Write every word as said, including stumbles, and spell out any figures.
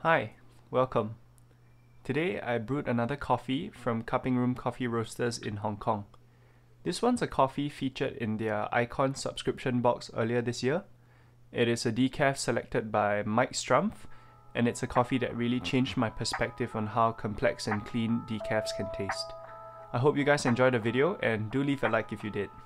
Hi, welcome. Today I brewed another coffee from Cupping Room Coffee Roasters in Hong Kong. This one's a coffee featured in their Icon subscription box earlier this year. It is a decaf selected by Mike Strumpf, and it's a coffee that really changed my perspective on how complex and clean decafs can taste. I hope you guys enjoyed the video, and do leave a like if you did.